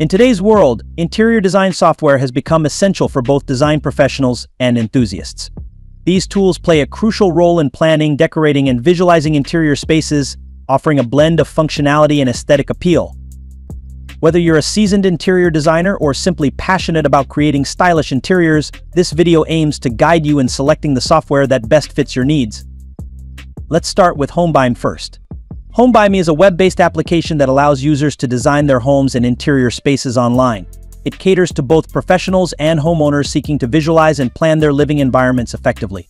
In today's world, interior design software has become essential for both design professionals and enthusiasts. These tools play a crucial role in planning, decorating, and visualizing interior spaces, offering a blend of functionality and aesthetic appeal. Whether you're a seasoned interior designer or simply passionate about creating stylish interiors, this video aims to guide you in selecting the software that best fits your needs. Let's start with HomeByMe first. HomeByMe is a web-based application that allows users to design their homes and interior spaces online. It caters to both professionals and homeowners seeking to visualize and plan their living environments effectively.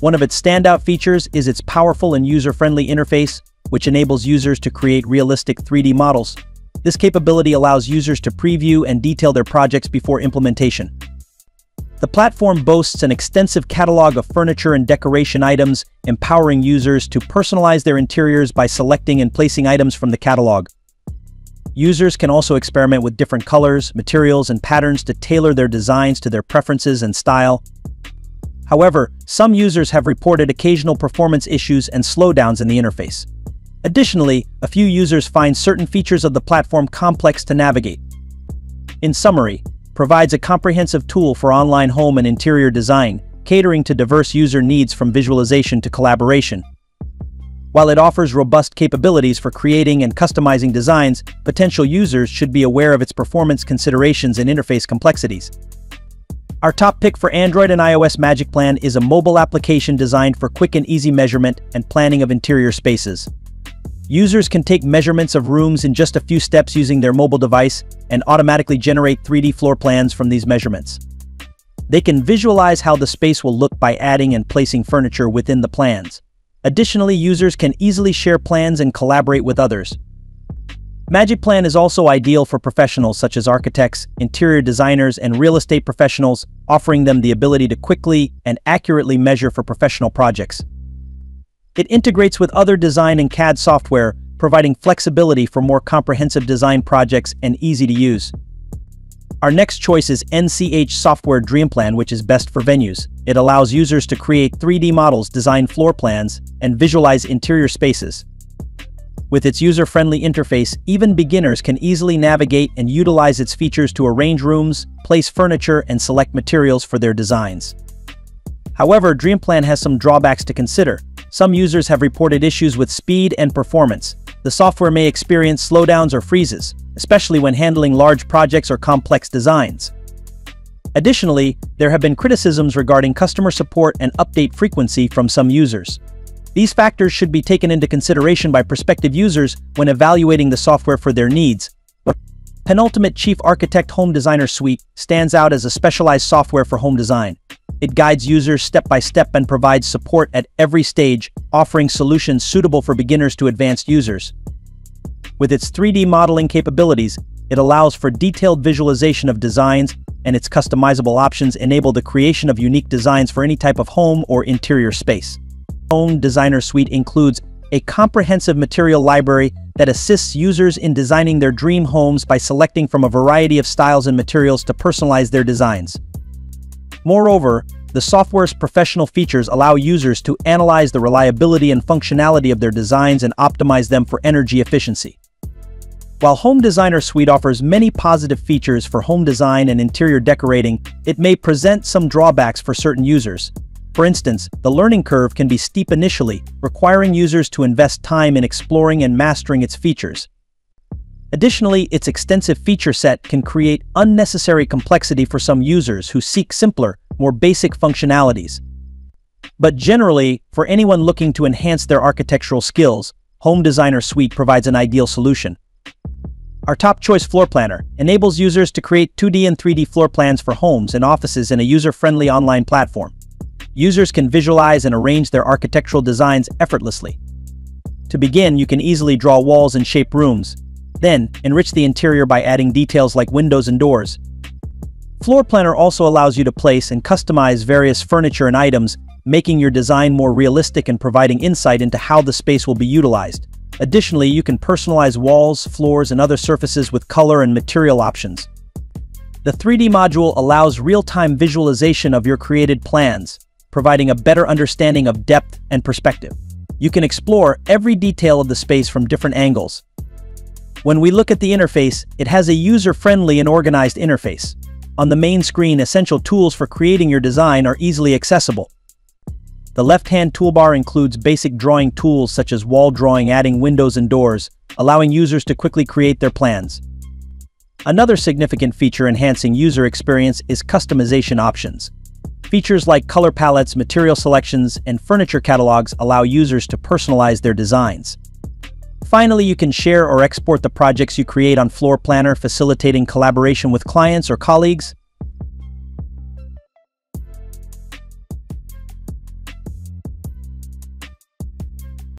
One of its standout features is its powerful and user-friendly interface, which enables users to create realistic 3D models. This capability allows users to preview and detail their projects before implementation. The platform boasts an extensive catalog of furniture and decoration items, empowering users to personalize their interiors by selecting and placing items from the catalog. Users can also experiment with different colors, materials, and patterns to tailor their designs to their preferences and style. However, some users have reported occasional performance issues and slowdowns in the interface. Additionally, a few users find certain features of the platform complex to navigate. In summary, provides a comprehensive tool for online home and interior design, catering to diverse user needs from visualization to collaboration. While it offers robust capabilities for creating and customizing designs, potential users should be aware of its performance considerations and interface complexities. Our top pick for Android and iOS, MagicPlan, is a mobile application designed for quick and easy measurement and planning of interior spaces. Users can take measurements of rooms in just a few steps using their mobile device and automatically generate 3D floor plans from these measurements. They can visualize how the space will look by adding and placing furniture within the plans. Additionally, users can easily share plans and collaborate with others. MagicPlan is also ideal for professionals such as architects, interior designers, and real estate professionals, offering them the ability to quickly and accurately measure for professional projects. It integrates with other design and CAD software, providing flexibility for more comprehensive design projects and easy to use. Our next choice is NCH Software DreamPlan, which is best for venues. It allows users to create 3D models, design floor plans, and visualize interior spaces. With its user-friendly interface, even beginners can easily navigate and utilize its features to arrange rooms, place furniture, and select materials for their designs. However, DreamPlan has some drawbacks to consider. Some users have reported issues with speed and performance. The software may experience slowdowns or freezes, especially when handling large projects or complex designs. Additionally, there have been criticisms regarding customer support and update frequency from some users. These factors should be taken into consideration by prospective users when evaluating the software for their needs. Penultimate, Chief Architect Home Designer Suite stands out as a specialized software for home design. It guides users step-by-step and provides support at every stage, offering solutions suitable for beginners to advanced users. With its 3D modeling capabilities, it allows for detailed visualization of designs, and its customizable options enable the creation of unique designs for any type of home or interior space. Home Designer Suite includes a comprehensive material library that assists users in designing their dream homes by selecting from a variety of styles and materials to personalize their designs. Moreover, the software's professional features allow users to analyze the reliability and functionality of their designs and optimize them for energy efficiency. While Home Designer Suite offers many positive features for home design and interior decorating, it may present some drawbacks for certain users. For instance, the learning curve can be steep initially, requiring users to invest time in exploring and mastering its features. Additionally, its extensive feature set can create unnecessary complexity for some users who seek simpler, more basic functionalities. But generally, for anyone looking to enhance their architectural skills, Home Designer Suite provides an ideal solution. Our top choice, Floorplanner, enables users to create 2D and 3D floor plans for homes and offices in a user-friendly online platform. Users can visualize and arrange their architectural designs effortlessly. To begin, you can easily draw walls and shape rooms. Then, enrich the interior by adding details like windows and doors. Floorplanner also allows you to place and customize various furniture and items, making your design more realistic and providing insight into how the space will be utilized. Additionally, you can personalize walls, floors, and other surfaces with color and material options. The 3D module allows real-time visualization of your created plans, providing a better understanding of depth and perspective. You can explore every detail of the space from different angles. When we look at the interface, it has a user-friendly and organized interface. On the main screen, essential tools for creating your design are easily accessible. The left-hand toolbar includes basic drawing tools such as wall drawing, adding windows and doors, allowing users to quickly create their plans. Another significant feature enhancing user experience is customization options. Features like color palettes, material selections, and furniture catalogs allow users to personalize their designs. Finally, you can share or export the projects you create on Floorplanner, facilitating collaboration with clients or colleagues.